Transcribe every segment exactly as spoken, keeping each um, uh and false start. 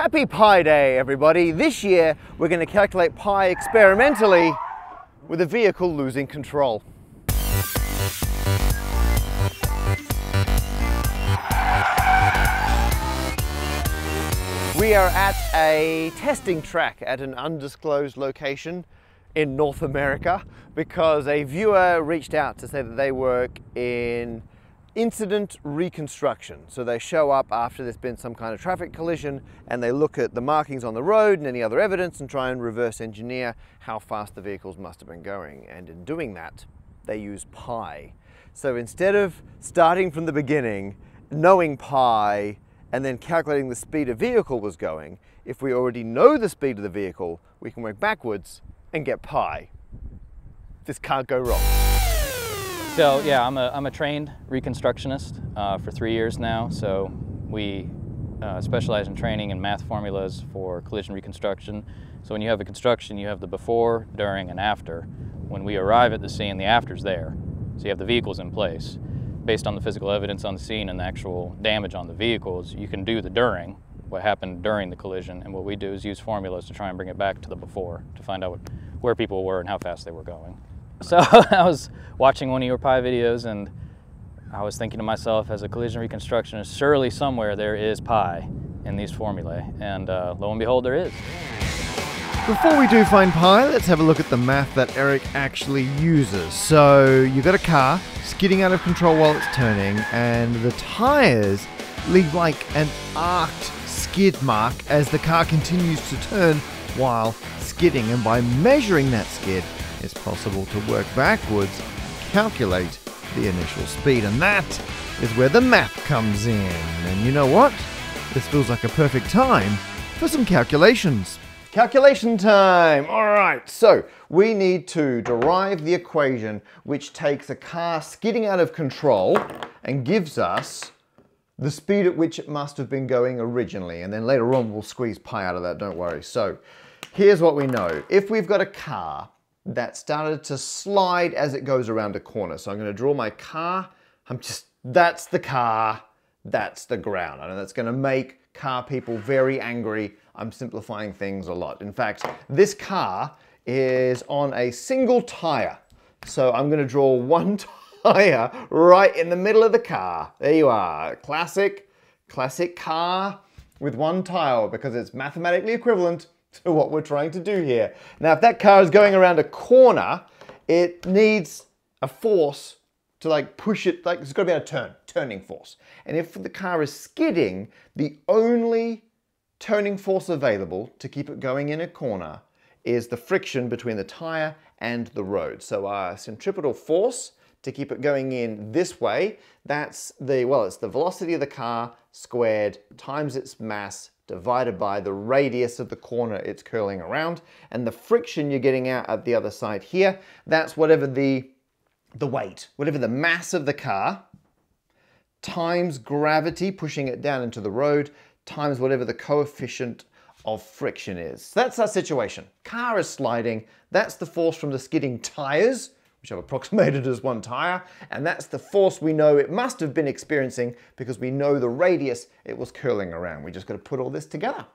Happy Pi Day, everybody. This year, we're going to calculate pi experimentally with a vehicle losing control. We are at a testing track at an undisclosed location in North America because a viewer reached out to say that they work in incident reconstruction. So they show up after there's been some kind of traffic collision and they look at the markings on the road and any other evidence and try and reverse engineer how fast the vehicles must have been going. And in doing that, they use pi. So instead of starting from the beginning, knowing pi, and then calculating the speed a vehicle was going, if we already know the speed of the vehicle, we can work backwards and get pi. This can't go wrong. So yeah, I'm a, I'm a trained reconstructionist uh, for three years now. So we uh, specialize in training and math formulas for collision reconstruction. So when you have a construction, you have the before, during, and after. When we arrive at the scene, the after's there. So you have the vehicles in place. Based on the physical evidence on the scene and the actual damage on the vehicles, you can do the during, what happened during the collision. And what we do is use formulas to try and bring it back to the before to find out what, where people were and how fast they were going. So I was watching one of your Pi videos and I was thinking to myself, as a collision reconstructionist, surely somewhere there is Pi in these formulae, and uh, lo and behold, there is. Before we do find Pi, let's have a look at the math that Eric actually uses. So you've got a car skidding out of control while it's turning, and the tires leave like an arced skid mark as the car continues to turn while skidding, and by measuring that skid, it's possible to work backwards, calculate the initial speed, and that is where the math comes in. And you know what? This feels like a perfect time for some calculations. Calculation time! All right, so we need to derive the equation which takes a car skidding out of control and gives us the speed at which it must have been going originally, and then later on we'll squeeze pi out of that, don't worry. So here's what we know. If we've got a car that started to slide as it goes around a corner. So I'm gonna draw my car, I'm just, that's the car, that's the ground. I know that's gonna make car people very angry. I'm simplifying things a lot. In fact, this car is on a single tire. So I'm gonna draw one tire right in the middle of the car. There you are, classic, classic car with one tire because it's mathematically equivalent to what we're trying to do here. Now, if that car is going around a corner, it needs a force to like push it, like it's gotta be a turn, turning force. And if the car is skidding, the only turning force available to keep it going in a corner is the friction between the tire and the road. So our centripetal force to keep it going in this way, that's the, well, it's the velocity of the car squared times its mass divided by the radius of the corner it's curling around, and the friction you're getting out at the other side here, that's whatever the, the weight, whatever the mass of the car, times gravity pushing it down into the road, times whatever the coefficient of friction is. So that's our situation. Car is sliding, that's the force from the skidding tires, which I've approximated as one tire, and that's the force we know it must have been experiencing because we know the radius it was curling around. We just got to put all this together.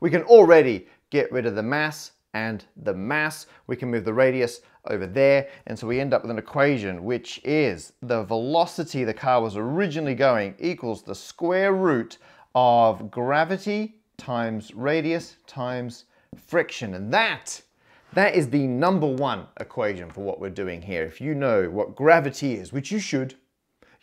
We can already get rid of the mass and the mass. We can move the radius over there, and so we end up with an equation which is the velocity the car was originally going equals the square root of gravity times radius times friction, and that That is the number one equation for what we're doing here. If you know what gravity is, which you should,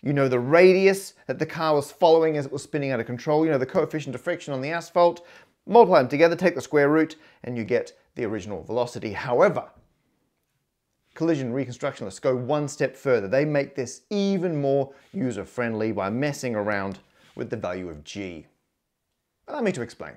you know the radius that the car was following as it was spinning out of control, you know the coefficient of friction on the asphalt, multiply them together, take the square root, and you get the original velocity. However, collision reconstructionists go one step further. They make this even more user-friendly by messing around with the value of g. Allow me to explain.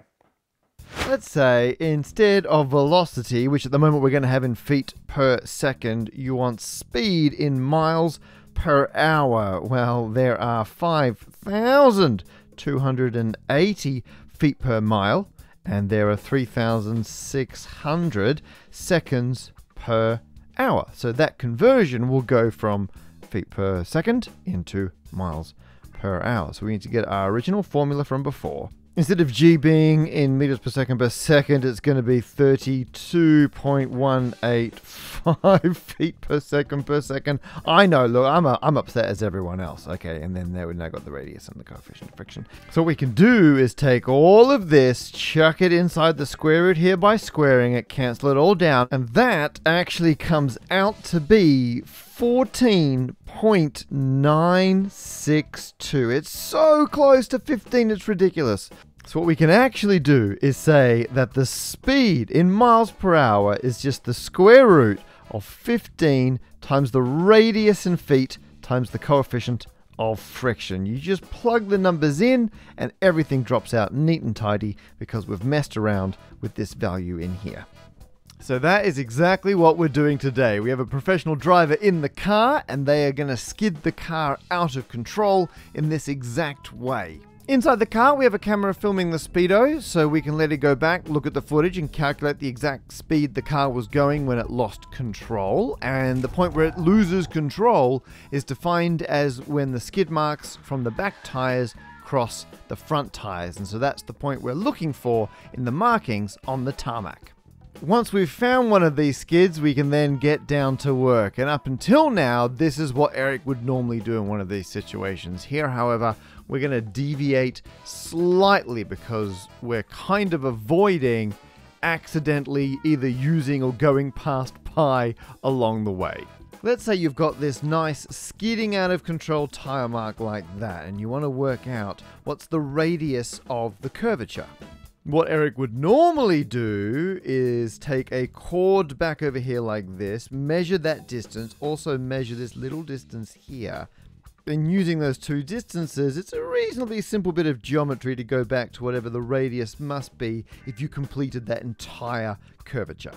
Let's say instead of velocity, which at the moment we're going to have in feet per second, you want speed in miles per hour. Well, there are five thousand two hundred eighty feet per mile, and there are three thousand six hundred seconds per hour. So that conversion will go from feet per second into miles per hour. So we need to get our original formula from before Instead of G being in meters per second per second, it's going to be thirty-two point one eight five feet per second per second. I know, look, I'm, a, I'm upset as everyone else. Okay, and then there we now got the radius and the coefficient of friction. So what we can do is take all of this, chuck it inside the square root here by squaring it, cancel it all down, and that actually comes out to be fourteen point nine six two. It's so close to fifteen, it's ridiculous. So what we can actually do is say that the speed in miles per hour is just the square root of fifteen times the radius in feet times the coefficient of friction. You just plug the numbers in and everything drops out neat and tidy because we've messed around with this value in here. So that is exactly what we're doing today. We have a professional driver in the car and they are going to skid the car out of control in this exact way. Inside the car we have a camera filming the speedo, so we can let it go back, look at the footage and calculate the exact speed the car was going when it lost control, and the point where it loses control is defined as when the skid marks from the back tires cross the front tires, and so that's the point we're looking for in the markings on the tarmac. Once we've found one of these skids, we can then get down to work. And up until now, this is what Eric would normally do in one of these situations. Here, however, we're going to deviate slightly because we're kind of avoiding accidentally either using or going past pi along the way. Let's say you've got this nice skidding out of control tire mark like that, and you want to work out what's the radius of the curvature. What Eric would normally do is take a chord back over here like this, measure that distance, also measure this little distance here. And using those two distances, it's a reasonably simple bit of geometry to go back to whatever the radius must be if you completed that entire curvature.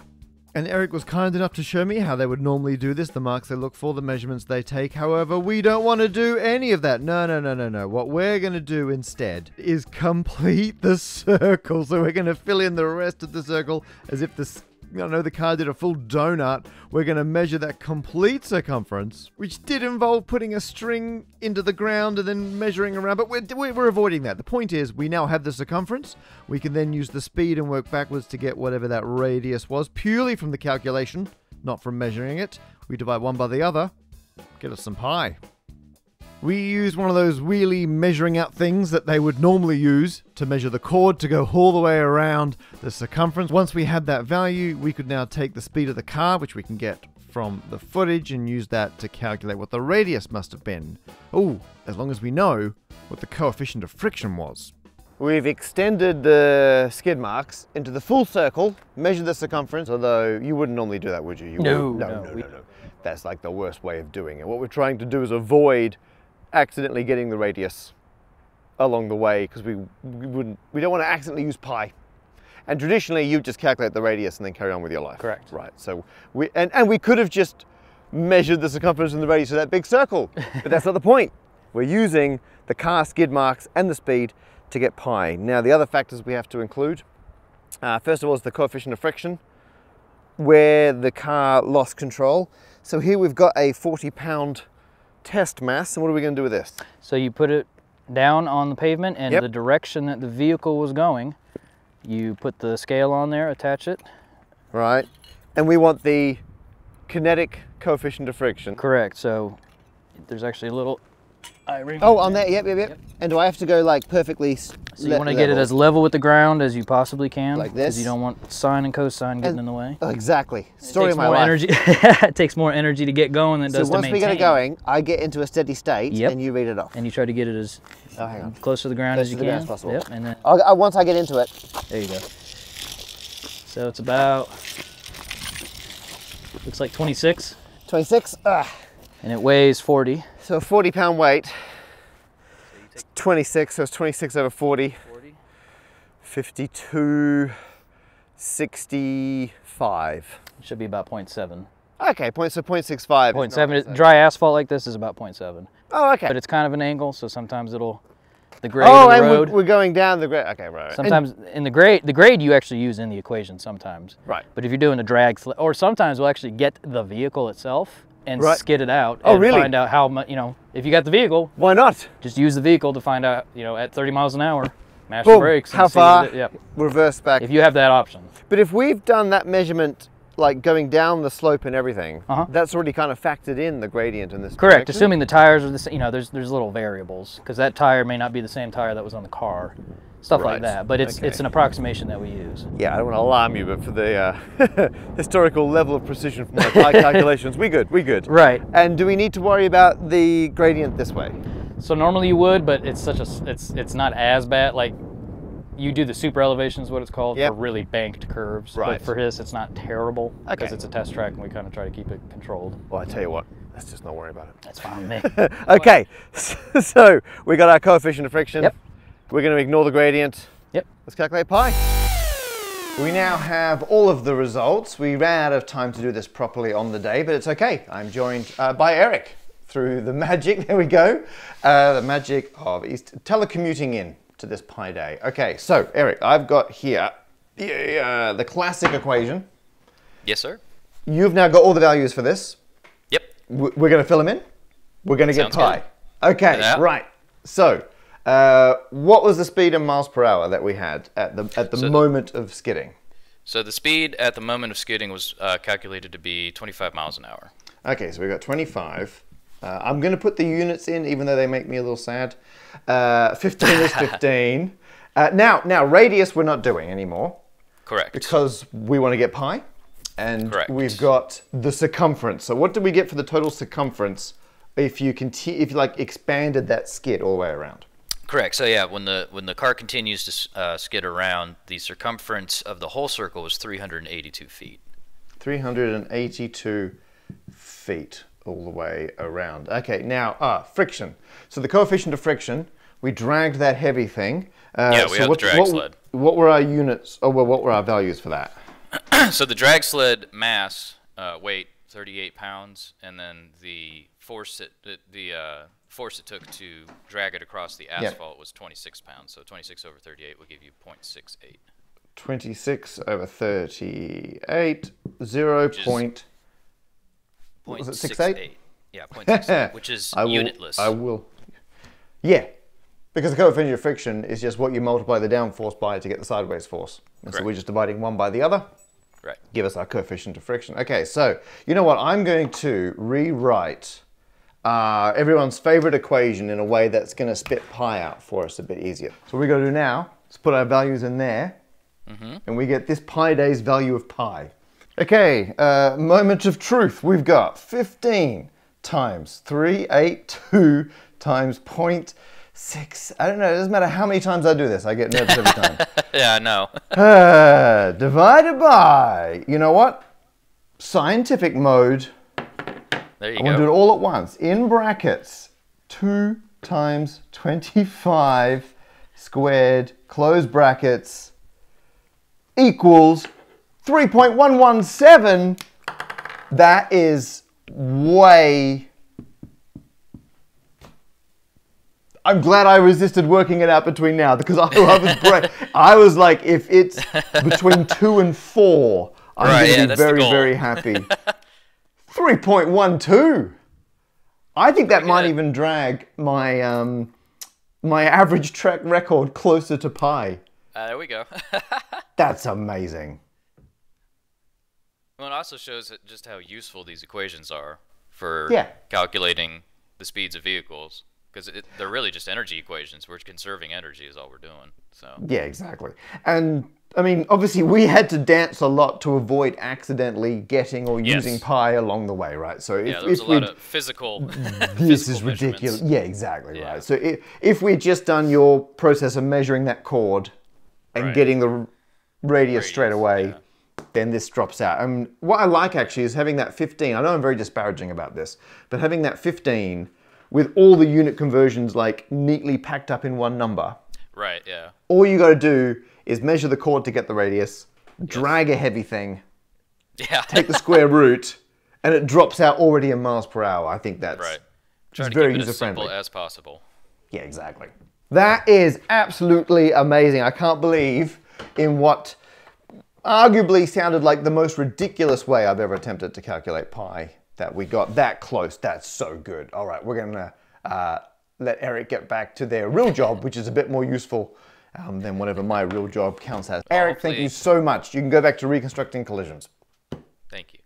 And Eric was kind enough to show me how they would normally do this, the marks they look for, the measurements they take. However, we don't want to do any of that. No, no, no, no, no. What we're going to do instead is complete the circle. So we're going to fill in the rest of the circle as if the, I don't know, the car did a full donut. We're going to measure that complete circumference, which did involve putting a string into the ground and then measuring around, but we're, we're avoiding that. The point is, we now have the circumference. We can then use the speed and work backwards to get whatever that radius was, purely from the calculation, not from measuring it. We divide one by the other, get us some pi. We used one of those wheelie measuring out things that they would normally use to measure the chord to go all the way around the circumference. Once we had that value, we could now take the speed of the car, which we can get from the footage, and use that to calculate what the radius must have been. Oh, as long as we know what the coefficient of friction was. We've extended the skid marks into the full circle, measured the circumference, although you wouldn't normally do that, would you? you no, no, no, no, no, no. That's like the worst way of doing it. What we're trying to do is avoid accidentally getting the radius along the way, because we, we wouldn't we don't want to accidentally use pi. And traditionally you just calculate the radius and then carry on with your life. Correct. Right. So we and, and we could have just measured the circumference and the radius of that big circle. But that's not the point. We're using the car skid marks and the speed to get pi. Now the other factors we have to include, uh, first of all, is the coefficient of friction, where the car lost control. So here we've got a forty pound test mass, and what are we going to do with this? So you put it down on the pavement, and yep, the direction that the vehicle was going, you put the scale on there, attach it. Right, and we want the kinetic coefficient of friction. Correct, so there's actually a little iron. Oh, on there, yep, yep, yep, yep. And do I have to go like perfectly? So you want to get it as level with the ground as you possibly can. Like this? Because you don't want sine and cosine getting and, in the way. Oh, exactly. Story of my life. It takes more energy to get going than so it does to maintain. So once we get it going, I get into a steady state, yep, and you read it off. And you try to get it as oh, hang on. close to the ground close as you to the can. Ground as possible. Yep, and then I'll, I, once I get into it. There you go. So it's about, looks like twenty-six. twenty-six? Ugh. And it weighs forty. So a forty pound weight, it's twenty-six, so it's twenty-six over forty, forty. fifty-two, sixty-five. It should be about zero point seven. Okay, point, so zero point six five. zero point seven, dry asphalt like this is about zero point seven. Oh, okay. But it's kind of an angle, so sometimes it'll, the grade oh, of the road. Oh, we're going down the grade, okay, right. Sometimes, and in the grade, the grade you actually use in the equation sometimes. Right. But if you're doing a drag, or sometimes we'll actually get the vehicle itself and right. skid it out oh, and really? find out how much, you know, if you got the vehicle. Why not? Just use the vehicle to find out, you know, at thirty miles an hour mash Boom. the brakes. How far? It, yep. Reverse back. If you have that option. But if we've done that measurement, like going down the slope and everything, uh-huh. that's already kind of factored in the gradient in this. Correct. Direction. Assuming the tires are the same, you know, there's there's little variables because that tire may not be the same tire that was on the car. Stuff right. like that, but it's okay. it's an approximation that we use. Yeah, I don't want to alarm you, but for the uh, historical level of precision from my pi calculations, we good, we good. Right. And do we need to worry about the gradient this way? So normally you would, but it's such a it's it's not as bad. Like you do the super elevation is what it's called yep. for really banked curves. Right. But for this, it's not terrible because okay. it's a test track and we kind of try to keep it controlled. Well, I tell you what. Let's just not worry about it. That's fine with me. Okay, so we got our coefficient of friction. Yep. We're going to ignore the gradient. Yep. Let's calculate pi. We now have all of the results. We ran out of time to do this properly on the day, but it's okay. I'm joined uh, by Eric through the magic, there we go, uh, the magic of East telecommuting in to this Pi Day. Okay, so Eric, I've got here the, uh, the classic equation. Yes, sir. You've now got all the values for this. Yep. We're going to fill them in. We're going to get pi. Good. Okay, yeah. Right. So. Uh, what was the speed in miles per hour that we had at the at the so moment the, of skidding? So the speed at the moment of skidding was uh, calculated to be twenty-five miles an hour. Okay, so we got twenty-five. Uh, I'm going to put the units in, even though they make me a little sad. Uh, fifteen is fifteen. uh, now, now radius we're not doing anymore. Correct. Because we want to get pi, and Correct. we've got the circumference. So what did we get for the total circumference if you conti if you like expanded that skid all the way around? Correct. So yeah, when the when the car continues to uh, skid around, the circumference of the whole circle was three hundred eighty-two feet. three hundred eighty-two feet all the way around. Okay. Now, ah, friction. So the coefficient of friction, we dragged that heavy thing. Uh, yeah, we so had what, the drag what, sled. What were our units? Oh well, what were our values for that? So the drag sled mass, uh, weight thirty-eight pounds, and then the force it the. the uh, force it took to drag it across the asphalt yep. was twenty-six pounds. So twenty-six over thirty-eight will give you zero point six eight. twenty-six over thirty-eight, zero point, what was it, six eight? Yeah, zero point six eight, which is I will, unitless. I will, yeah, because the coefficient of friction is just what you multiply the downforce by to get the sideways force. And so we're just dividing one by the other. Right. Give us our coefficient of friction. Okay, so you know what? I'm going to rewrite Uh, everyone's favorite equation in a way that's going to spit pi out for us a bit easier. So what we got to do now is put our values in there, mm-hmm. and we get this Pi Day's value of pi. Okay, uh, moment of truth. We've got fifteen times three eighty-two times zero point six. I don't know, it doesn't matter how many times I do this, I get nervous every time. Yeah, I know. uh, divided by, you know what? Scientific mode. There you I go. want to do it all at once. In brackets, two times twenty-five squared, close brackets, equals three point one one seven. That is way... I'm glad I resisted working it out between now, because I, I was bra I was like, if it's between two and four, I'm right, going to yeah, be very, very happy. three point one two. I think that might even drag my um, my average track record closer to pi. Uh, there we go. That's amazing. Well, it also shows just how useful these equations are for yeah. calculating the speeds of vehicles, because they're really just energy equations. We're conserving energy is all we're doing. So yeah, exactly. And I mean, obviously, we had to dance a lot to avoid accidentally getting or yes. using pi along the way, right? So if, yeah, there was if a lot of physical. This physical is ridiculous. Yeah, exactly yeah. right. So if, if we'd just done your process of measuring that chord and right. getting the radius, radius straight away, yeah. then this drops out. And what I like actually is having that fifteen. I know I'm very disparaging about this, but having that fifteen with all the unit conversions like neatly packed up in one number. Right. Yeah. All you got to do is measure the chord to get the radius, drag yes. a heavy thing, yeah. take the square root, and it drops out already in miles per hour. I think that's right. Try to very keep it as simple as possible. Yeah, exactly. That is absolutely amazing. I can't believe in what arguably sounded like the most ridiculous way I've ever attempted to calculate pi that we got that close. That's so good. All right, we're gonna uh, let Eric get back to their real job, which is a bit more useful. um, then whatever my real job counts as. Oh, Eric, please. Thank you so much. You can go back to reconstructing collisions. Thank you.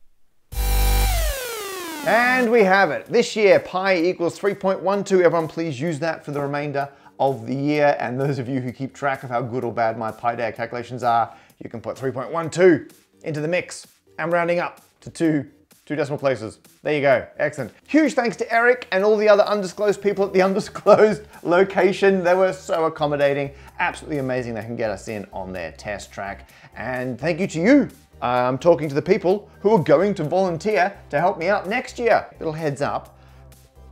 And we have it. This year, pi equals three point one two. Everyone please use that for the remainder of the year. And those of you who keep track of how good or bad my pi day calculations are, you can put three point one two into the mix. I'm rounding up to two, two decimal places. There you go, excellent. Huge thanks to Eric and all the other undisclosed people at the undisclosed location. They were so accommodating. Absolutely amazing they can get us in on their test track. And thank you to you. I'm talking to the people who are going to volunteer to help me out next year. Little heads up,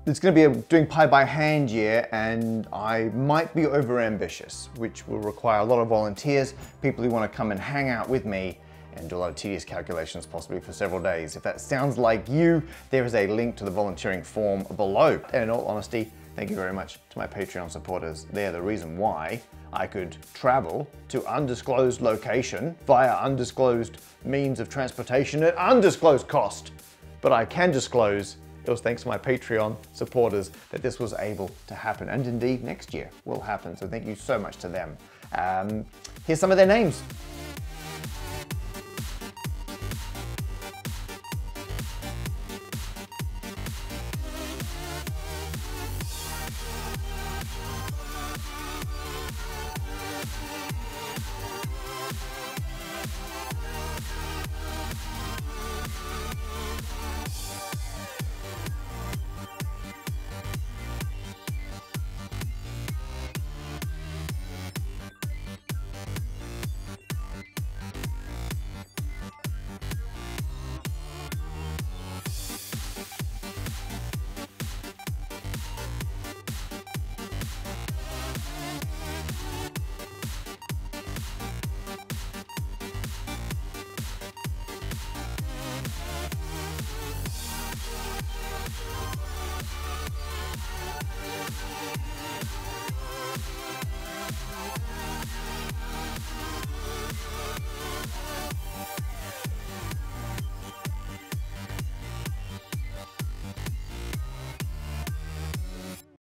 it's going to be a doing pi by hand year and I might be overambitious, which will require a lot of volunteers, people who want to come and hang out with me and do a lot of tedious calculations possibly for several days. If that sounds like you, there is a link to the volunteering form below. And in all honesty, thank you very much to my Patreon supporters. They're the reason why I could travel to undisclosed location via undisclosed means of transportation at undisclosed cost. But I can disclose it was thanks to my Patreon supporters that this was able to happen. And indeed next year will happen. So thank you so much to them. Um, here's some of their names.